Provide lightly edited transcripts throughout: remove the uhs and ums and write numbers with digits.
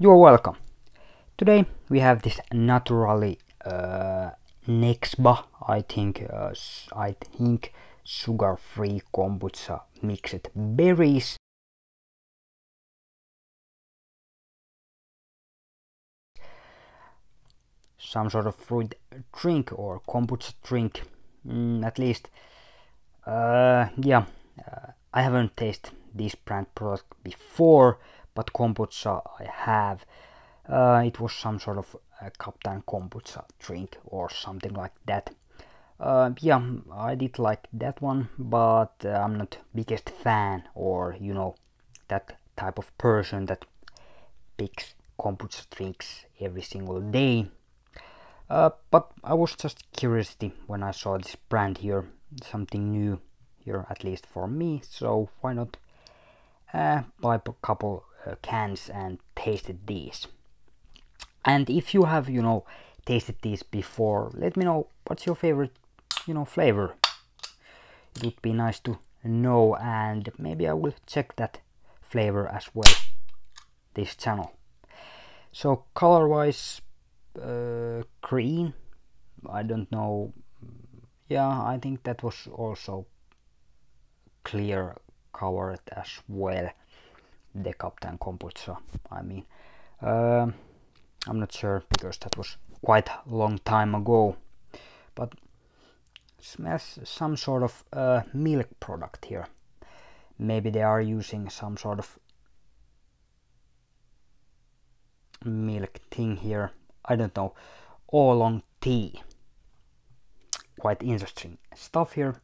You're welcome. Today we have this naturally Nexba, I think sugar-free kombucha mixed berries. Some sort of fruit drink or kombucha drink, at least. I haven't tasted this brand product before, but kombucha I have. It was some sort of Captain Kombucha drink or something like that. I did like that one, but I'm not biggest fan or, you know, that type of person that picks kombucha drinks every single day. But I was just curious when I saw this brand here, something new here, at least for me, so why not buy a couple cans and taste these. And if you have, you know, tasted these before, let me know what's your favorite, you know, flavor. It would be nice to know, and maybe I will check that flavor as well, this channel. So color-wise, green, I don't know. I think that was also clear colored as well, the Captain Kombucha, I mean. I'm not sure, because that was quite a long time ago, but smells some sort of milk product here. Maybe they are using some sort of milk thing here, I don't know. Oolong tea. Quite interesting stuff here.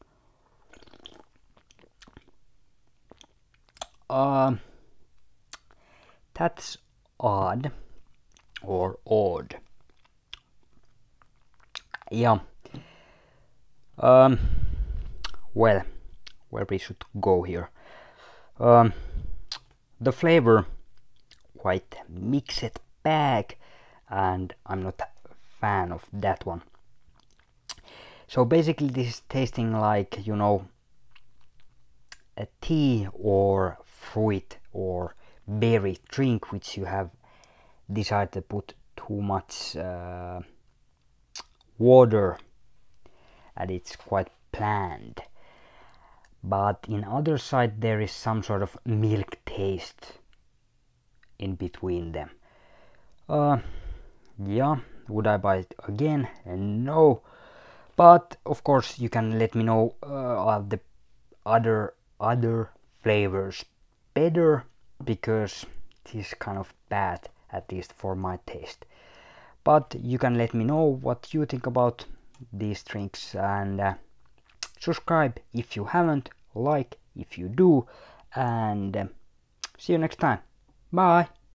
That's odd. Or odd. Yeah. Well, where we should go here. The flavor, quite mixed bag, and I'm not a fan of that one. So basically this is tasting like, you know, a tea or fruit or berry drink, which you have decided to put too much water, and it's quite bland. But in other side there is some sort of milk taste in between them. Would I buy it again? No. But of course you can let me know of the other flavors better, because this is kind of bad, at least for my taste. But you can let me know what you think about these drinks, and subscribe if you haven't, like if you do, and see you next time. Bye!